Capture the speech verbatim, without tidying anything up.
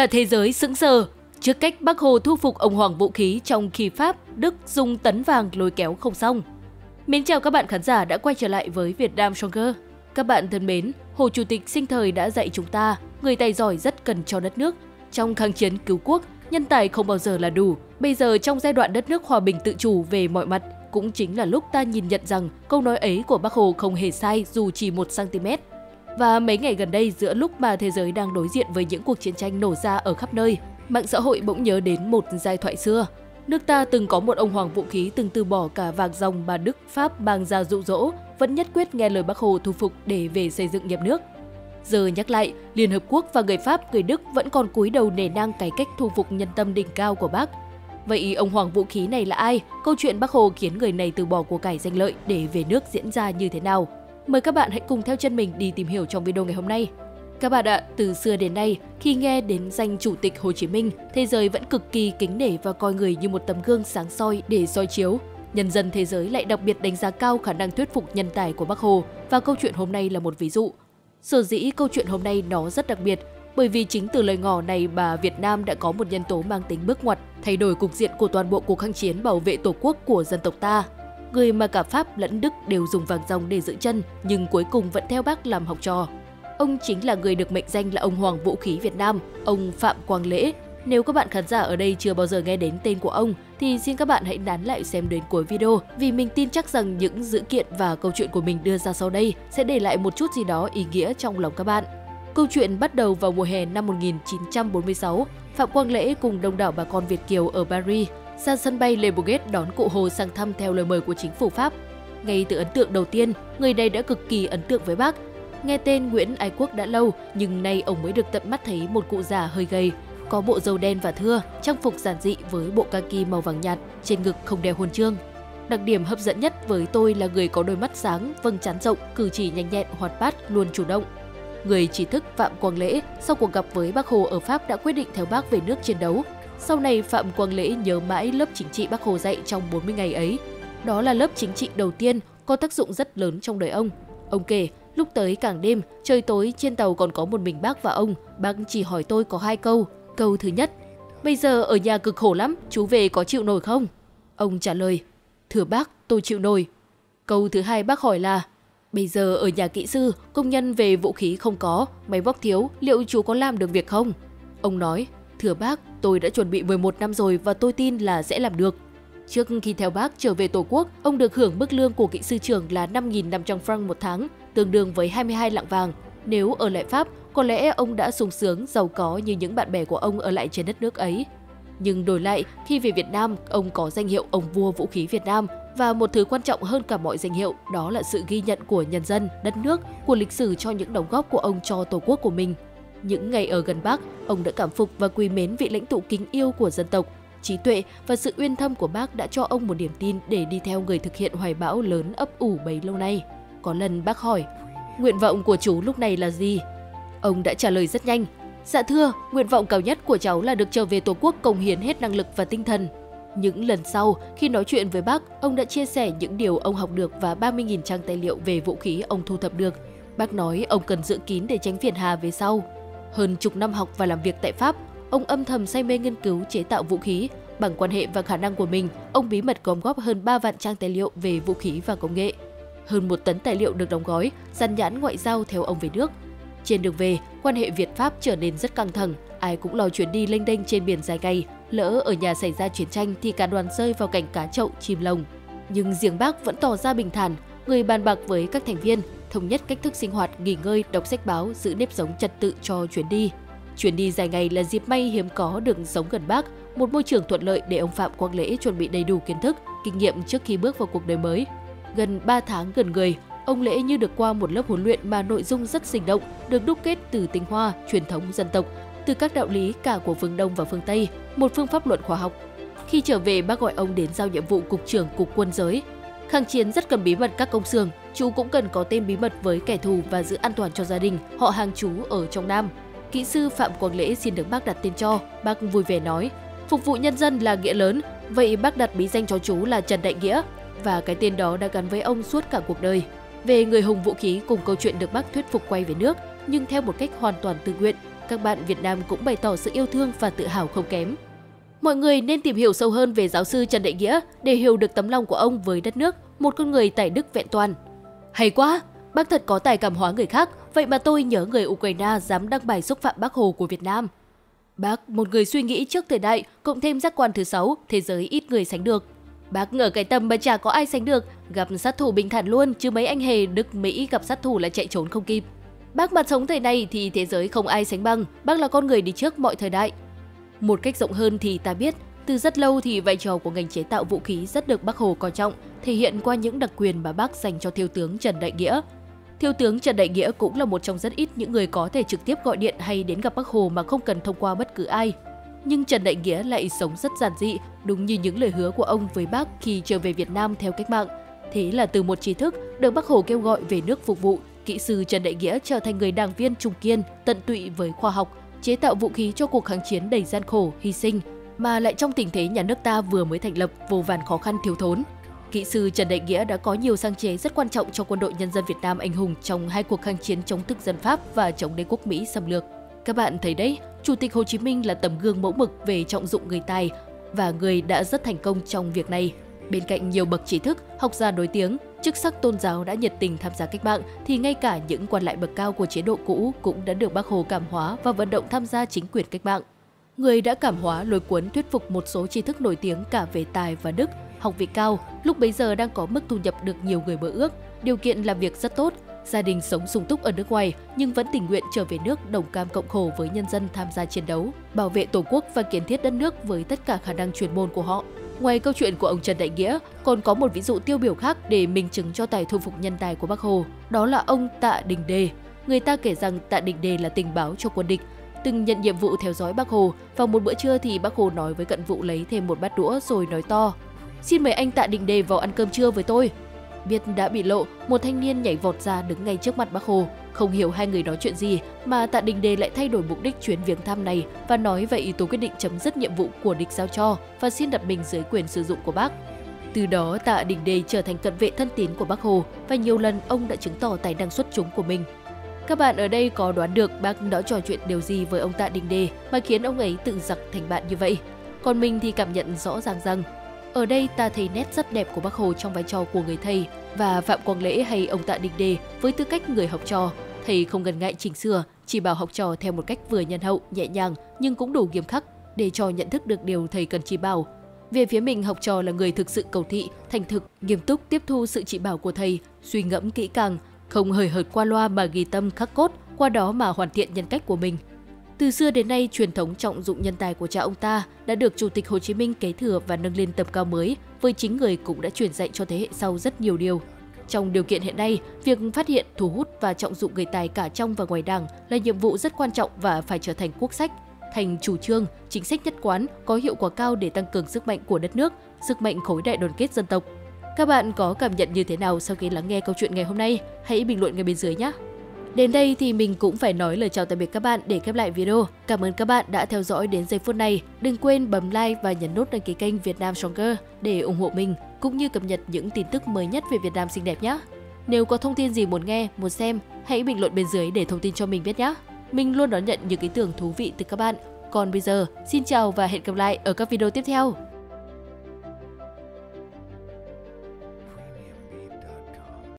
Cả thế giới sững sờ trước cách Bác Hồ thu phục ông Hoàng Vũ Khí trong khi Pháp, Đức dùng tấn vàng lôi kéo không xong. Mến chào các bạn khán giả đã quay trở lại với Việt Nam Stronger. Các bạn thân mến, Hồ Chủ tịch sinh thời đã dạy chúng ta, người tài giỏi rất cần cho đất nước. Trong kháng chiến cứu quốc, nhân tài không bao giờ là đủ. Bây giờ trong giai đoạn đất nước hòa bình tự chủ về mọi mặt, cũng chính là lúc ta nhìn nhận rằng câu nói ấy của Bác Hồ không hề sai dù chỉ một xăng-ti-mét. Và mấy ngày gần đây, giữa lúc mà thế giới đang đối diện với những cuộc chiến tranh nổ ra ở khắp nơi, mạng xã hội bỗng nhớ đến một giai thoại xưa. Nước ta từng có một ông Hoàng Vũ Khí từng từ bỏ cả vàng dòng mà Đức, Pháp mang ra dụ dỗ, vẫn nhất quyết nghe lời Bác Hồ thu phục để về xây dựng nghiệp nước. Giờ nhắc lại, Liên Hợp Quốc và người Pháp, người Đức vẫn còn cúi đầu nể nang cái cách thu phục nhân tâm đỉnh cao của Bác. Vậy ông Hoàng Vũ Khí này là ai? Câu chuyện Bác Hồ khiến người này từ bỏ của cải danh lợi để về nước diễn ra như thế nào? Mời các bạn hãy cùng theo chân mình đi tìm hiểu trong video ngày hôm nay. Các bạn ạ, từ xưa đến nay, khi nghe đến danh Chủ tịch Hồ Chí Minh, thế giới vẫn cực kỳ kính nể và coi người như một tấm gương sáng soi để soi chiếu. Nhân dân thế giới lại đặc biệt đánh giá cao khả năng thuyết phục nhân tài của Bác Hồ, và câu chuyện hôm nay là một ví dụ. Sở dĩ câu chuyện hôm nay nó rất đặc biệt, bởi vì chính từ lời ngỏ này mà Việt Nam đã có một nhân tố mang tính bước ngoặt, thay đổi cục diện của toàn bộ cuộc kháng chiến bảo vệ Tổ quốc của dân tộc ta. Người mà cả Pháp lẫn Đức đều dùng vàng dòng để giữ chân, nhưng cuối cùng vẫn theo Bác làm học trò. Ông chính là người được mệnh danh là ông Hoàng Vũ Khí Việt Nam, ông Phạm Quang Lễ. Nếu các bạn khán giả ở đây chưa bao giờ nghe đến tên của ông, thì xin các bạn hãy nán lại xem đến cuối video, vì mình tin chắc rằng những dữ kiện và câu chuyện của mình đưa ra sau đây sẽ để lại một chút gì đó ý nghĩa trong lòng các bạn. Câu chuyện bắt đầu vào mùa hè năm một nghìn chín trăm bốn mươi sáu, Phạm Quang Lễ cùng đông đảo bà con Việt Kiều ở Paris ra sân bay Le Bourget đón cụ Hồ sang thăm theo lời mời của chính phủ Pháp. Ngay từ ấn tượng đầu tiên, người này đã cực kỳ ấn tượng với Bác. Nghe tên Nguyễn Ái Quốc đã lâu, nhưng nay ông mới được tận mắt thấy một cụ già hơi gầy, có bộ râu đen và thưa, trang phục giản dị với bộ kaki màu vàng nhạt, trên ngực không đeo huân chương. Đặc điểm hấp dẫn nhất với tôi là người có đôi mắt sáng, vầng trán rộng, cử chỉ nhanh nhẹn, hoạt bát, luôn chủ động. Người trí thức Phạm Quang Lễ sau cuộc gặp với Bác Hồ ở Pháp đã quyết định theo Bác về nước chiến đấu. Sau này, Phạm Quang Lễ nhớ mãi lớp chính trị Bác Hồ dạy trong bốn mươi ngày ấy. Đó là lớp chính trị đầu tiên có tác dụng rất lớn trong đời ông. Ông kể, lúc tới cảng đêm, trời tối, trên tàu còn có một mình Bác và ông. Bác chỉ hỏi tôi có hai câu. Câu thứ nhất, bây giờ ở nhà cực khổ lắm, chú về có chịu nổi không? Ông trả lời, thưa Bác, tôi chịu nổi. Câu thứ hai Bác hỏi là, bây giờ ở nhà kỹ sư, công nhân về vũ khí không có, máy móc thiếu, liệu chú có làm được việc không? Ông nói, thưa Bác, tôi đã chuẩn bị mười một năm rồi và tôi tin là sẽ làm được. Trước khi theo Bác trở về Tổ quốc, ông được hưởng mức lương của kỹ sư trưởng là năm nghìn năm trăm franc một tháng, tương đương với hai mươi hai lạng vàng. Nếu ở lại Pháp, có lẽ ông đã sung sướng, giàu có như những bạn bè của ông ở lại trên đất nước ấy. Nhưng đổi lại, khi về Việt Nam, ông có danh hiệu ông vua vũ khí Việt Nam và một thứ quan trọng hơn cả mọi danh hiệu, đó là sự ghi nhận của nhân dân, đất nước, của lịch sử cho những đóng góp của ông cho Tổ quốc của mình. Những ngày ở gần Bác, ông đã cảm phục và quý mến vị lãnh tụ kính yêu của dân tộc. Trí tuệ và sự uyên thâm của Bác đã cho ông một niềm tin để đi theo người thực hiện hoài bão lớn ấp ủ bấy lâu nay. Có lần Bác hỏi, nguyện vọng của chú lúc này là gì? Ông đã trả lời rất nhanh, dạ thưa, nguyện vọng cao nhất của cháu là được trở về Tổ quốc cống hiến hết năng lực và tinh thần. Những lần sau, khi nói chuyện với Bác, ông đã chia sẻ những điều ông học được và ba mươi nghìn trang tài liệu về vũ khí ông thu thập được. Bác nói ông cần giữ kín để tránh phiền hà về sau. Hơn chục năm học và làm việc tại Pháp, ông âm thầm say mê nghiên cứu chế tạo vũ khí. Bằng quan hệ và khả năng của mình, ông bí mật gom góp hơn ba vạn trang tài liệu về vũ khí và công nghệ. Hơn một tấn tài liệu được đóng gói, dán nhãn ngoại giao theo ông về nước. Trên đường về, quan hệ Việt-Pháp trở nên rất căng thẳng, ai cũng lo chuyến đi lênh đênh trên biển dài ngày. Lỡ ở nhà xảy ra chiến tranh thì cả đoàn rơi vào cảnh cá chậu, chim lồng. Nhưng riêng Bác vẫn tỏ ra bình thản, người bàn bạc với các thành viên, thống nhất cách thức sinh hoạt, nghỉ ngơi, đọc sách báo, giữ nếp sống trật tự cho chuyến đi. Chuyến đi dài ngày là dịp may hiếm có được sống gần Bác, một môi trường thuận lợi để ông Phạm Quang Lễ chuẩn bị đầy đủ kiến thức, kinh nghiệm trước khi bước vào cuộc đời mới. Gần ba tháng gần người, ông Lễ như được qua một lớp huấn luyện mà nội dung rất sinh động, được đúc kết từ tinh hoa, truyền thống dân tộc, từ các đạo lý cả của phương Đông và phương Tây, một phương pháp luận khoa học. Khi trở về, Bác gọi ông đến giao nhiệm vụ Cục trưởng Cục Quân giới. Kháng chiến rất cần bí mật các công xưởng, chú cũng cần có tên bí mật với kẻ thù và giữ an toàn cho gia đình, họ hàng chú ở trong Nam. Kỹ sư Phạm Quang Lễ xin được Bác đặt tên cho, Bác vui vẻ nói. Phục vụ nhân dân là nghĩa lớn, vậy Bác đặt bí danh cho chú là Trần Đại Nghĩa, và cái tên đó đã gắn với ông suốt cả cuộc đời. Về người hùng vũ khí cùng câu chuyện được Bác thuyết phục quay về nước, nhưng theo một cách hoàn toàn tự nguyện, các bạn Việt Nam cũng bày tỏ sự yêu thương và tự hào không kém. Mọi người nên tìm hiểu sâu hơn về giáo sư Trần Đại Nghĩa để hiểu được tấm lòng của ông với đất nước, một con người tài đức vẹn toàn. Hay quá! Bác thật có tài cảm hóa người khác, vậy mà tôi nhớ người Ukraine dám đăng bài xúc phạm Bác Hồ của Việt Nam. Bác, một người suy nghĩ trước thời đại, cộng thêm giác quan thứ sáu, thế giới ít người sánh được. Bác ngờ cái tầm mà chả có ai sánh được, gặp sát thủ bình thản luôn, chứ mấy anh hề Đức Mỹ gặp sát thủ là chạy trốn không kịp. Bác mà sống thời này thì thế giới không ai sánh bằng, Bác là con người đi trước mọi thời đại. Một cách rộng hơn thì ta biết, từ rất lâu thì vai trò của ngành chế tạo vũ khí rất được Bác Hồ coi trọng, thể hiện qua những đặc quyền mà Bác dành cho Thiếu tướng Trần Đại Nghĩa. Thiếu tướng Trần Đại Nghĩa cũng là một trong rất ít những người có thể trực tiếp gọi điện hay đến gặp Bác Hồ mà không cần thông qua bất cứ ai. Nhưng Trần Đại Nghĩa lại sống rất giản dị, đúng như những lời hứa của ông với Bác khi trở về Việt Nam theo cách mạng. Thế là từ một trí thức được Bác Hồ kêu gọi về nước phục vụ, kỹ sư Trần Đại Nghĩa trở thành người đảng viên trung kiên, tận tụy với khoa học, chế tạo vũ khí cho cuộc kháng chiến đầy gian khổ, hy sinh, mà lại trong tình thế nhà nước ta vừa mới thành lập vô vàn khó khăn thiếu thốn. Kỹ sư Trần Đại Nghĩa đã có nhiều sáng chế rất quan trọng cho quân đội nhân dân Việt Nam anh hùng trong hai cuộc kháng chiến chống thực dân Pháp và chống đế quốc Mỹ xâm lược. Các bạn thấy đấy, Chủ tịch Hồ Chí Minh là tấm gương mẫu mực về trọng dụng người tài và người đã rất thành công trong việc này. Bên cạnh nhiều bậc trí thức, học giả nổi tiếng, chức sắc tôn giáo đã nhiệt tình tham gia cách mạng thì ngay cả những quan lại bậc cao của chế độ cũ cũng đã được Bác Hồ cảm hóa và vận động tham gia chính quyền cách mạng. Người đã cảm hóa lôi cuốn thuyết phục một số trí thức nổi tiếng cả về tài và đức, học vị cao, lúc bấy giờ đang có mức thu nhập được nhiều người mơ ước, điều kiện làm việc rất tốt, gia đình sống sung túc ở nước ngoài nhưng vẫn tình nguyện trở về nước đồng cam cộng khổ với nhân dân tham gia chiến đấu, bảo vệ Tổ quốc và kiến thiết đất nước với tất cả khả năng chuyên môn của họ. Ngoài câu chuyện của ông Trần Đại Nghĩa, còn có một ví dụ tiêu biểu khác để minh chứng cho tài thu phục nhân tài của Bác Hồ, đó là ông Tạ Đình Đề. Người ta kể rằng Tạ Đình Đề là tình báo cho quân địch, từng nhận nhiệm vụ theo dõi Bác Hồ. Vào một bữa trưa thì Bác Hồ nói với cận vụ lấy thêm một bát đũa rồi nói to: "Xin mời anh Tạ Đình Đề vào ăn cơm trưa với tôi." Biết đã bị lộ, một thanh niên nhảy vọt ra đứng ngay trước mặt Bác Hồ. Không hiểu hai người nói chuyện gì mà Tạ Đình Đề lại thay đổi mục đích chuyến viếng thăm này và nói vậy tôi quyết định chấm dứt nhiệm vụ của địch giao cho và xin đặt mình dưới quyền sử dụng của Bác. Từ đó Tạ Đình Đề trở thành cận vệ thân tín của Bác Hồ và nhiều lần ông đã chứng tỏ tài năng xuất chúng của mình. Các bạn ở đây có đoán được Bác đã trò chuyện điều gì với ông Tạ Đình Đề mà khiến ông ấy tự giặc thành bạn như vậy? Còn mình thì cảm nhận rõ ràng rằng ở đây ta thấy nét rất đẹp của Bác Hồ trong vai trò của người thầy và Phạm Quang Lễ hay ông Tạ Đình Đề với tư cách người học trò. Thầy không ngần ngại chỉnh sửa, chỉ bảo học trò theo một cách vừa nhân hậu, nhẹ nhàng nhưng cũng đủ nghiêm khắc để trò nhận thức được điều thầy cần chỉ bảo. Về phía mình, học trò là người thực sự cầu thị, thành thực, nghiêm túc tiếp thu sự chỉ bảo của thầy, suy ngẫm kỹ càng, không hời hợt qua loa mà ghi tâm khắc cốt, qua đó mà hoàn thiện nhân cách của mình. Từ xưa đến nay, truyền thống trọng dụng nhân tài của cha ông ta đã được Chủ tịch Hồ Chí Minh kế thừa và nâng lên tầm cao mới, với chính người cũng đã truyền dạy cho thế hệ sau rất nhiều điều. Trong điều kiện hiện nay, việc phát hiện, thu hút và trọng dụng người tài cả trong và ngoài Đảng là nhiệm vụ rất quan trọng và phải trở thành quốc sách, thành chủ trương, chính sách nhất quán có hiệu quả cao để tăng cường sức mạnh của đất nước, sức mạnh khối đại đoàn kết dân tộc. Các bạn có cảm nhận như thế nào sau khi lắng nghe câu chuyện ngày hôm nay? Hãy bình luận ngay bên dưới nhé! Đến đây thì mình cũng phải nói lời chào tạm biệt các bạn để khép lại video. Cảm ơn các bạn đã theo dõi đến giây phút này. Đừng quên bấm like và nhấn nút đăng ký kênh Việt Nam Stronger để ủng hộ mình, cũng như cập nhật những tin tức mới nhất về Việt Nam xinh đẹp nhé. Nếu có thông tin gì muốn nghe, muốn xem, hãy bình luận bên dưới để thông tin cho mình biết nhé. Mình luôn đón nhận những ý tưởng thú vị từ các bạn. Còn bây giờ, xin chào và hẹn gặp lại ở các video tiếp theo.